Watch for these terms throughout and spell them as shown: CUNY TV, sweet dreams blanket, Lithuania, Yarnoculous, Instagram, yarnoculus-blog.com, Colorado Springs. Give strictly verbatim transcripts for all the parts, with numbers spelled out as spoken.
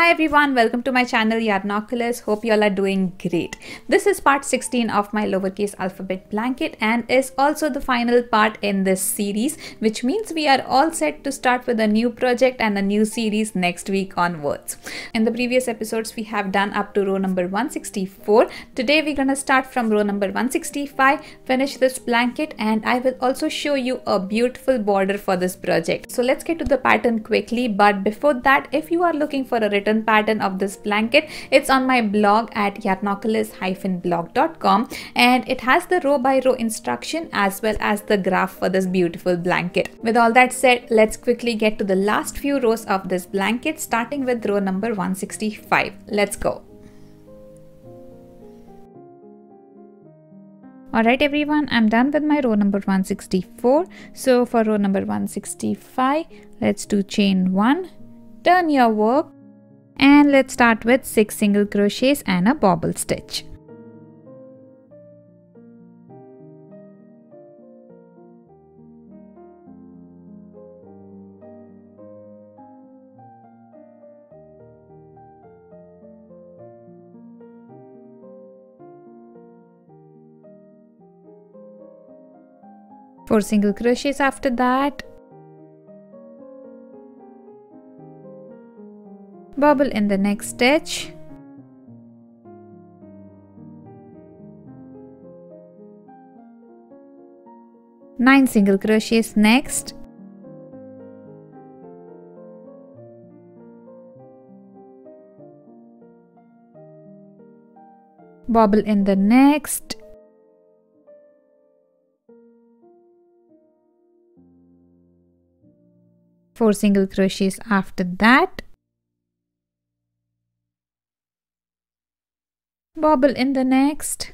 Hi everyone, welcome to my channel Yarnoculous. Hope you all are doing great. This is part sixteen of my lowercase alphabet blanket and is also the final part in this series, which means we are all set to start with a new project and a new series next week onwards. In the previous episodes we have done up to row number one sixty-four. Today we're gonna start from row number one sixty-five, finish this blanket, and I will also show you a beautiful border for this project. So let's get to the pattern quickly, but before that, if you are looking for a written pattern of this blanket, it's on my blog at yarnoculus dash blog dot com, and it has the row by row instruction as well as the graph for this beautiful blanket. With all that said, let's quickly get to the last few rows of this blanket, starting with row number one sixty-five. Let's go. Alright everyone, I'm done with my row number one sixty-four. So for row number one sixty-five, let's do chain one, turn your work, and let's start with six single crochets and a bobble stitch. Four single crochets after that, bobble in the next stitch, nine single crochets next, bobble in the next, four single crochets after that, bobble in the next,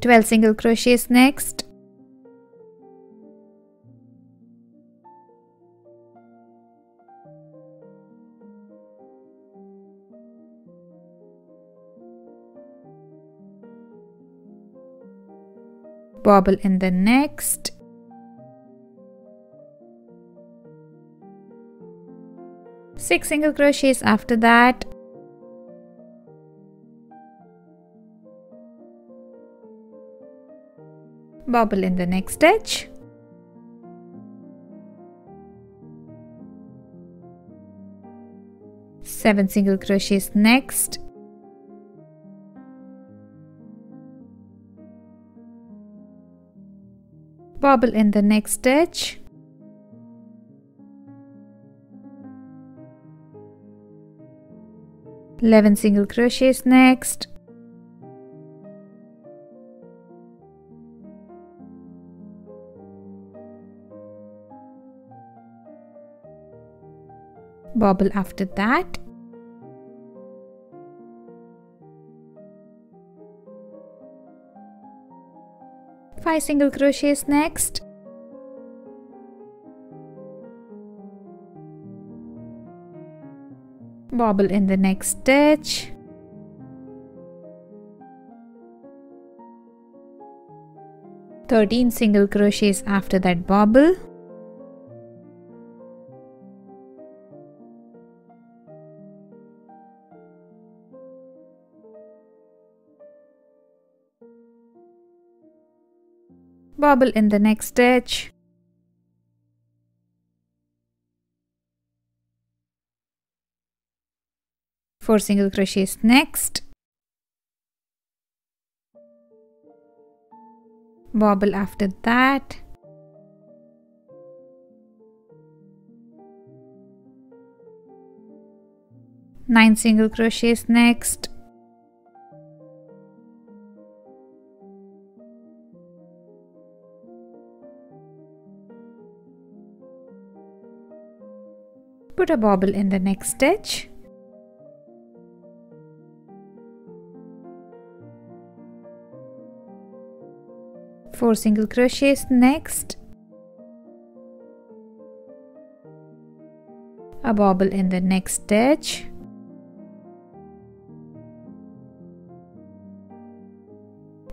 twelve single crochets next, bobble in the next, six single crochets after that, bobble in the next stitch, seven single crochets next, bobble in the next stitch, eleven single crochets next, bobble after that, five single crochets next, bobble in the next stitch, thirteen single crochets after that bobble, bobble in the next stitch, four single crochets next, bobble after that, nine single crochets next, put a bobble in the next stitch, four single crochets next, a bobble in the next stitch,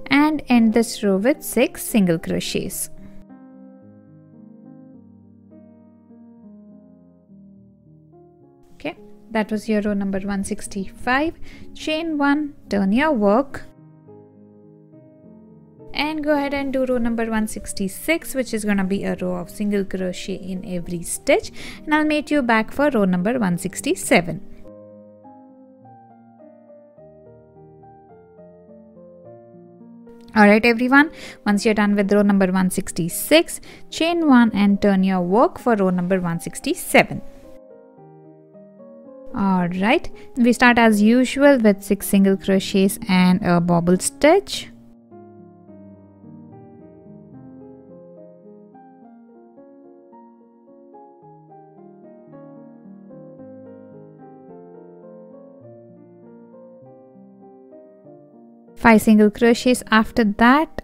and end this row with six single crochets. Okay, that was your row number one sixty-five. Chain one, turn your work and go ahead and do row number one sixty-six, which is gonna be a row of single crochet in every stitch, and I'll meet you back for row number one sixty-seven. Alright everyone, once you're done with row number one sixty-six, chain one and turn your work for row number one sixty-seven. Alright, we start as usual with six single crochets and a bobble stitch. five single crochets after that.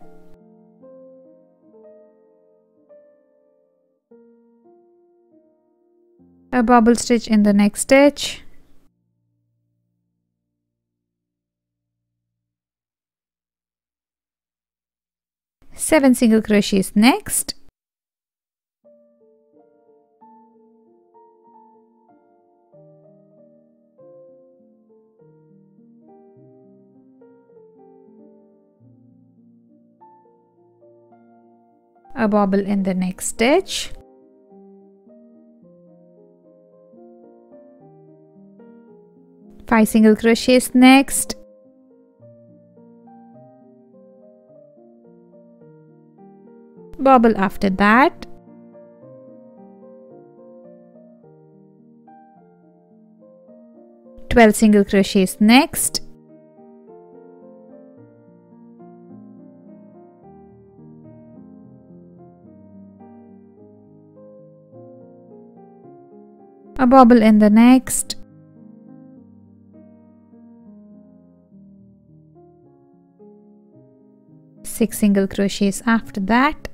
A bobble stitch in the next stitch. seven single crochets next. A bobble in the next stitch, five single crochets next, bobble after that, twelve single crochets next, a bobble in the next, six single crochets after that,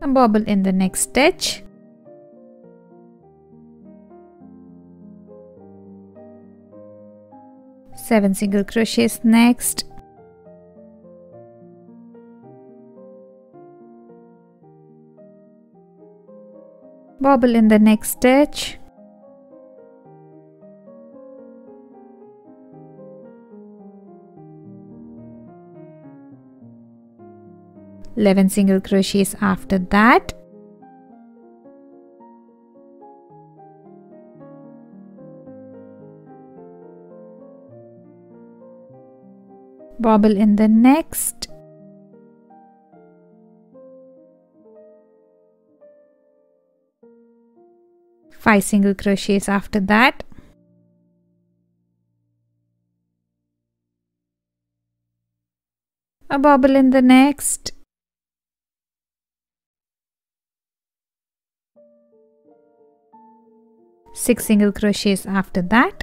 a bobble in the next stitch, seven single crochets next, bobble in the next stitch, eleven single crochets after that, bobble in the next, five single crochets after that, a bobble in the next, six single crochets after that,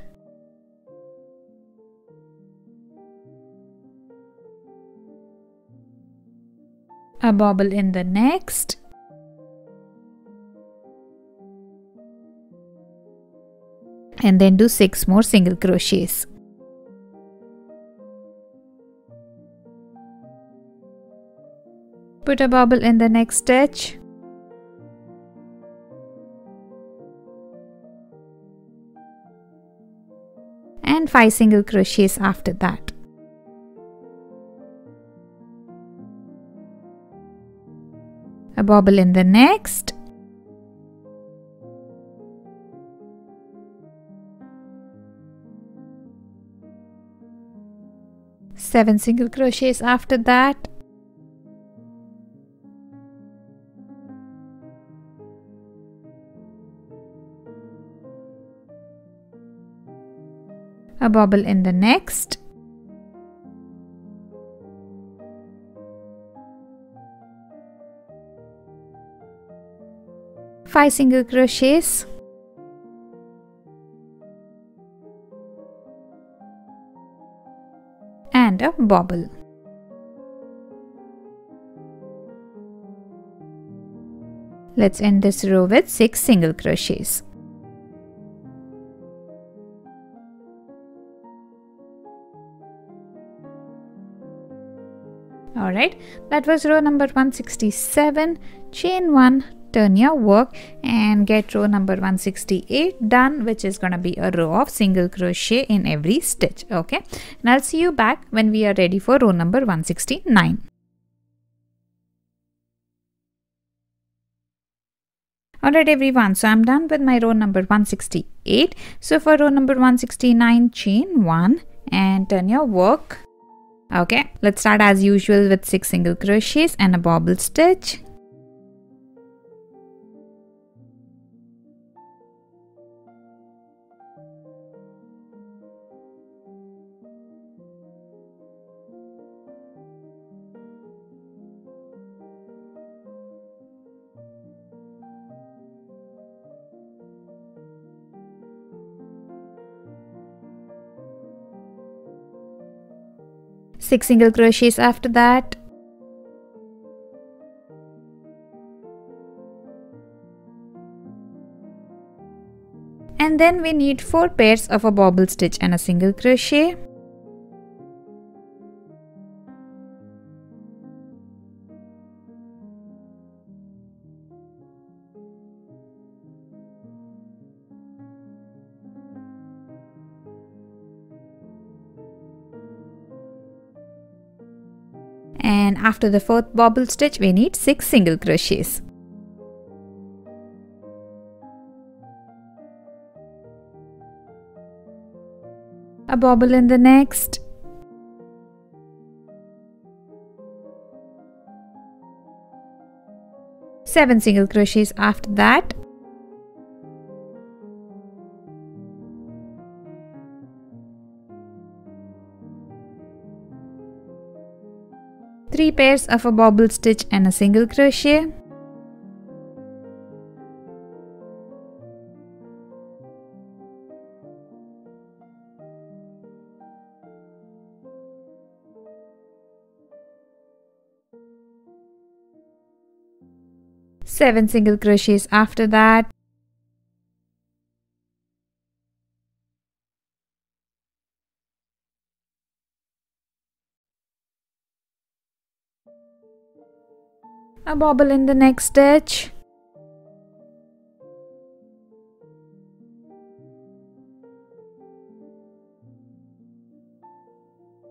a bobble in the next, and then do six more single crochets. Put a bobble in the next stitch, and five single crochets after that. A bobble in the next, seven single crochets after that, a bobble in the next, five single crochets, a bobble. Let's end this row with six single crochets. All right, that was row number one sixty-seven. Chain one, turn your work and get row number one sixty-eight done, which is going to be a row of single crochet in every stitch. Okay, and I'll see you back when we are ready for row number one sixty-nine. Alright everyone, so I'm done with my row number one sixty-eight. So for row number one sixty-nine, chain one and turn your work. Okay, let's start as usual with six single crochets and a bobble stitch. Six single crochets after that. And then we need four pairs of a bobble stitch and a single crochet. And after the fourth bobble stitch, we need six single crochets. A bobble in the next. Seven single crochets after that. Three pairs of a bobble stitch and a single crochet. Seven single crochets after that. A bobble in the next stitch.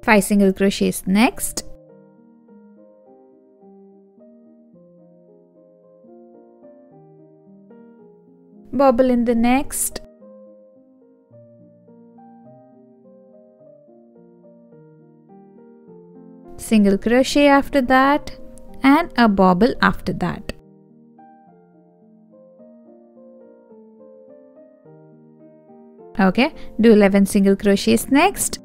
Five single crochets next. Bobble in the next. Single crochet after that. And a bobble after that. Okay, do eleven single crochets next.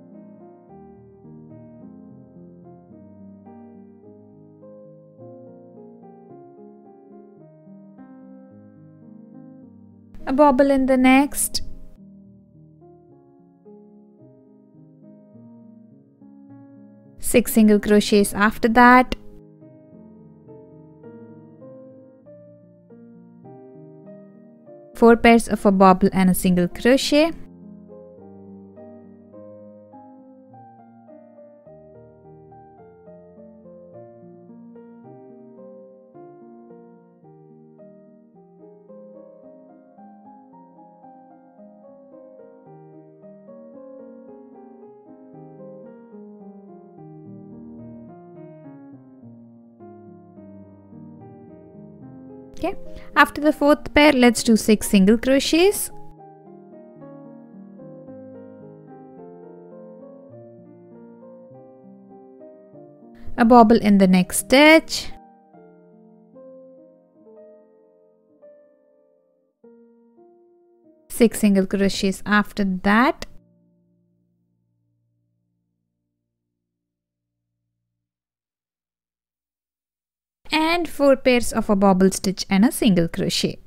A bobble in the next. Six single crochets after that. Four pairs of a bobble and a single crochet. Okay. After the fourth pair, let's do six single crochets. A bobble in the next stitch. Six single crochets after that. And four pairs of a bobble stitch and a single crochet.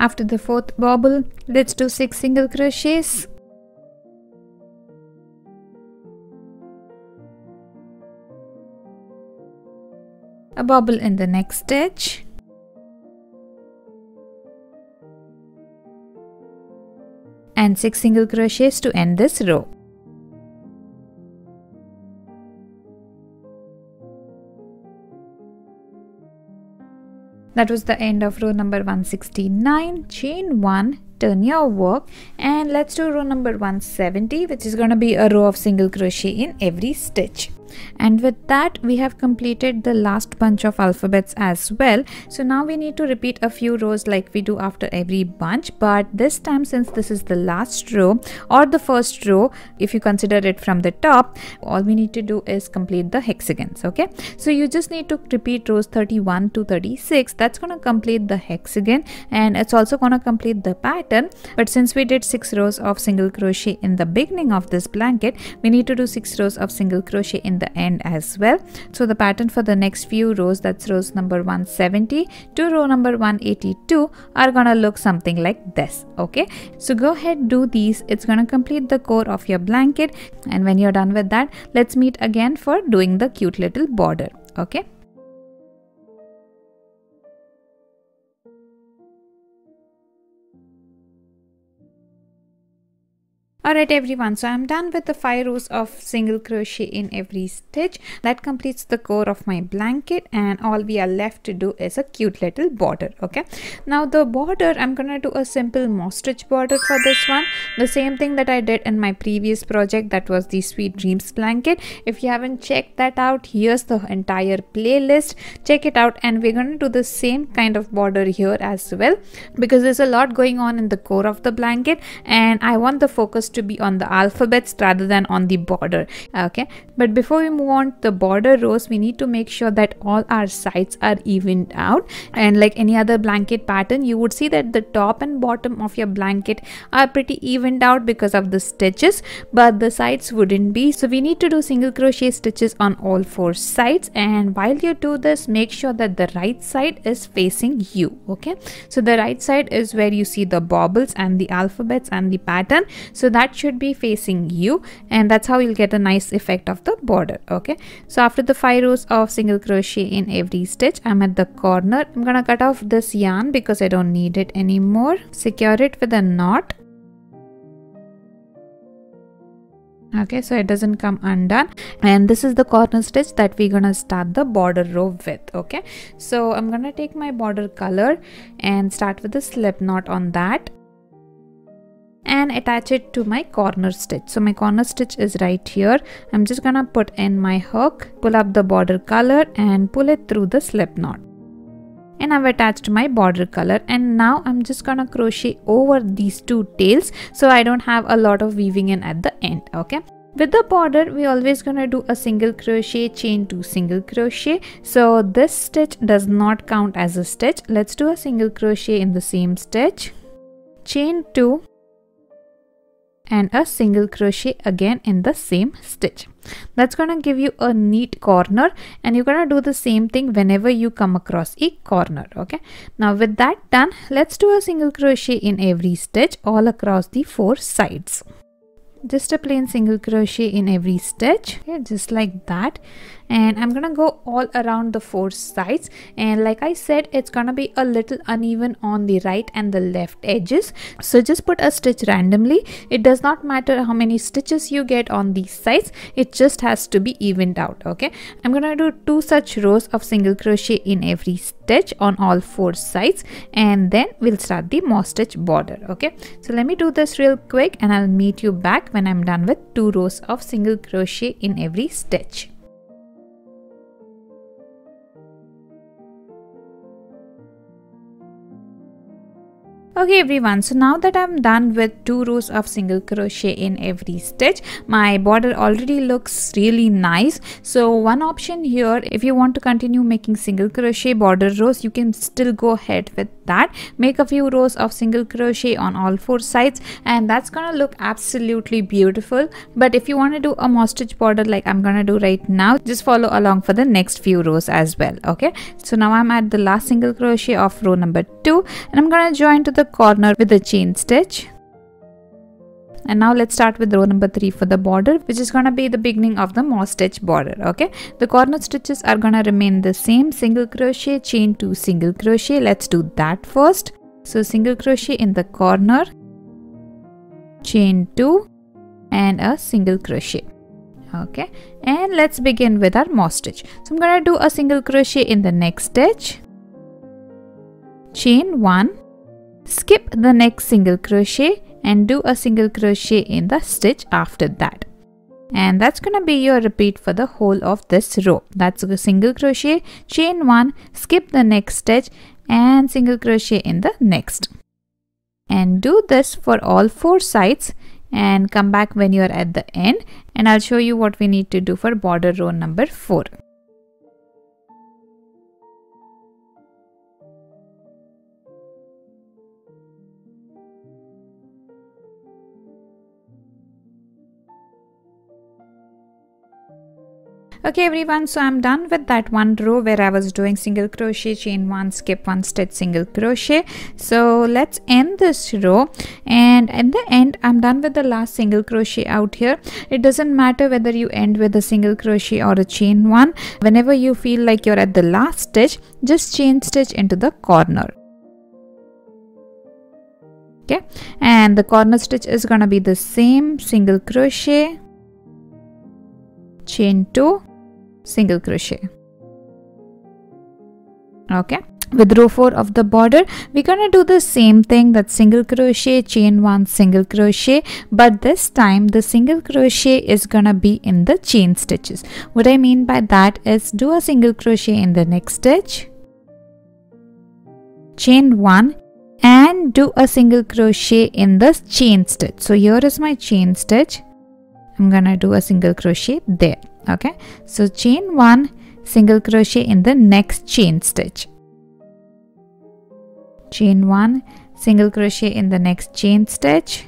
After the fourth bobble, let's do six single crochets. A bobble in the next stitch. And six single crochets to end this row. That was the end of row number one sixty-nine. Chain one, turn your work, and let's do row number one seventy, which is going to be a row of single crochet in every stitch. And with that, we have completed the last bunch of alphabets as well. So now we need to repeat a few rows like we do after every bunch, but this time, since this is the last row or the first row if you consider it from the top, all we need to do is complete the hexagons. Okay, so you just need to repeat rows thirty-one to thirty-six. That's going to complete the hexagon, and it's also going to complete the pattern. But since we did six rows of single crochet in the beginning of this blanket, we need to do six rows of single crochet in the end as well. So the pattern for the next few rows, that's rows number one seventy to row number one eighty-two, are gonna look something like this. Okay, so go ahead, do these. It's gonna complete the core of your blanket, and when you're done with that, let's meet again for doing the cute little border. Okay. Alright everyone, so I'm done with the five rows of single crochet in every stitch. That completes the core of my blanket, and all we are left to do is a cute little border. Okay, now the border, I'm gonna do a simple moss stitch border for this one, the same thing that I did in my previous project, that was the Sweet Dreams blanket. If you haven't checked that out, here's the entire playlist, check it out. And we're gonna do the same kind of border here as well, because there's a lot going on in the core of the blanket, and I want the focus to to be on the alphabets rather than on the border. Okay, but before we move on to the border rows, we need to make sure that all our sides are evened out. And like any other blanket pattern, you would see that the top and bottom of your blanket are pretty evened out because of the stitches, but the sides wouldn't be. So we need to do single crochet stitches on all four sides, and while you do this, make sure that the right side is facing you. Okay, so the right side is where you see the bobbles and the alphabets and the pattern, so that should be facing you, and that's how you'll get a nice effect of the border. Okay, so after the five rows of single crochet in every stitch, I'm at the corner. I'm gonna cut off this yarn because I don't need it anymore. Secure it with a knot. Okay, so it doesn't come undone, and this is the corner stitch that we're gonna start the border row with. Okay, so I'm gonna take my border color and start with a slip knot on that and attach it to my corner stitch. So my corner stitch is right here. I'm just gonna put in my hook, pull up the border color and pull it through the slip knot, and I've attached my border color. And now I'm just gonna crochet over these two tails, so I don't have a lot of weaving in at the end. Okay, with the border, we're always gonna do a single crochet, chain two single crochet. So this stitch does not count as a stitch. Let's do a single crochet in the same stitch, chain two and a single crochet again in the same stitch. That's gonna give you a neat corner, and you're gonna do the same thing whenever you come across a corner. Okay, now with that done, let's do a single crochet in every stitch all across the four sides. Just a plain single crochet in every stitch. Okay, just like that. And I'm gonna go all around the four sides, and like I said, it's gonna be a little uneven on the right and the left edges, so just put a stitch randomly. It does not matter how many stitches you get on these sides, it just has to be evened out. Okay, I'm gonna do two such rows of single crochet in every stitch on all four sides, and then we'll start the moss stitch border. Okay, so let me do this real quick, and I'll meet you back when I'm done with two rows of single crochet in every stitch. Okay everyone, so now that I'm done with two rows of single crochet in every stitch, my border already looks really nice. So one option here, if you want to continue making single crochet border rows, you can still go ahead with that. Make a few rows of single crochet on all four sides and that's gonna look absolutely beautiful. But if you want to do a moss stitch border like I'm gonna do right now, just follow along for the next few rows as well. Okay, so now I'm at the last single crochet of row number two and I'm gonna join to the corner with a chain stitch. And now let's start with row number three for the border, which is going to be the beginning of the moss stitch border. Okay, the corner stitches are going to remain the same. Single crochet, chain two single crochet. Let's do that first. So single crochet in the corner, chain two and a single crochet. Okay, and let's begin with our moss stitch. So I'm going to do a single crochet in the next stitch, chain one, skip the next single crochet and do a single crochet in the stitch after that. And that's gonna be your repeat for the whole of this row. That's a single crochet, chain one, skip the next stitch and single crochet in the next. And do this for all four sides and come back when you're at the end and I'll show you what we need to do for border row number four. Okay everyone, so I'm done with that one row where I was doing single crochet, chain one, skip one stitch, single crochet. So let's end this row and at the end I'm done with the last single crochet out here. It doesn't matter whether you end with a single crochet or a chain one. Whenever you feel like you're at the last stitch, just chain stitch into the corner. Okay, and the corner stitch is gonna be the same, single crochet, chain two, single crochet. Okay, with row four of the border we're gonna do the same thing, that single crochet, chain one, single crochet, but this time the single crochet is gonna be in the chain stitches. What I mean by that is do a single crochet in the next stitch, chain one and do a single crochet in the chain stitch. So here is my chain stitch, I'm gonna do a single crochet there. Okay, so chain one, single crochet in the next chain stitch, chain one, single crochet in the next chain stitch,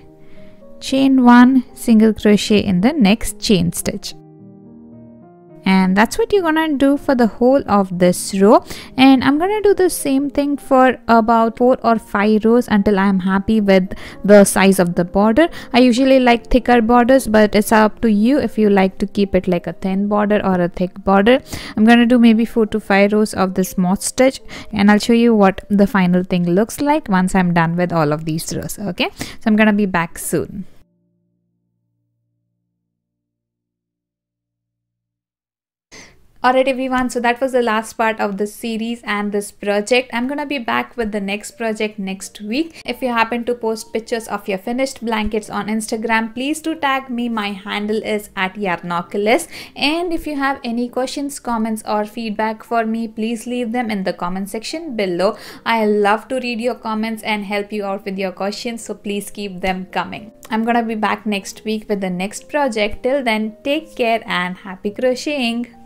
chain one, single crochet in the next chain stitch. And that's what you're gonna do for the whole of this row. And I'm gonna do the same thing for about four or five rows until I'm happy with the size of the border. I usually like thicker borders, but it's up to you if you like to keep it like a thin border or a thick border. I'm gonna do maybe four to five rows of this moss stitch and I'll show you what the final thing looks like once I'm done with all of these rows. Okay, so I'm gonna be back soon. Alright everyone, so that was the last part of this series and this project. I'm gonna be back with the next project next week. If you happen to post pictures of your finished blankets on Instagram, please do tag me. My handle is at Yarnoculous. And if you have any questions, comments or feedback for me, please leave them in the comment section below. I love to read your comments and help you out with your questions, so please keep them coming. I'm gonna be back next week with the next project. Till then, take care and happy crocheting!